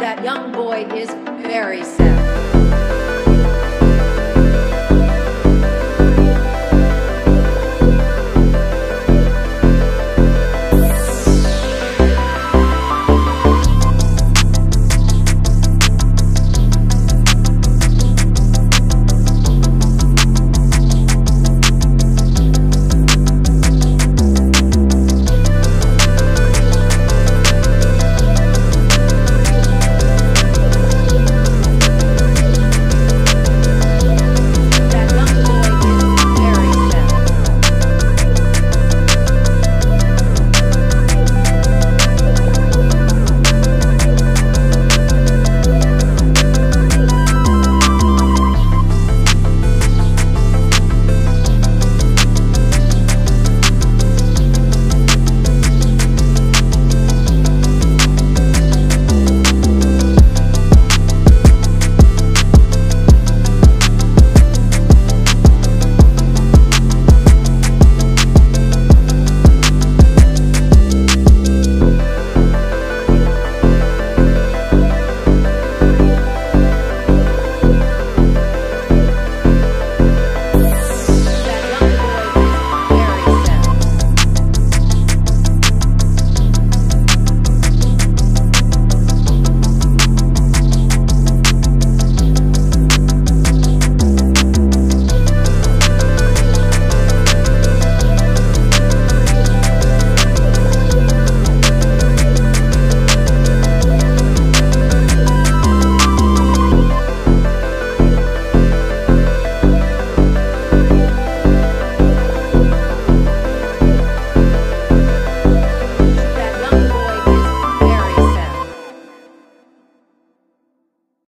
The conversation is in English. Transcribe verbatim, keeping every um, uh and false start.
that young boy is very sad.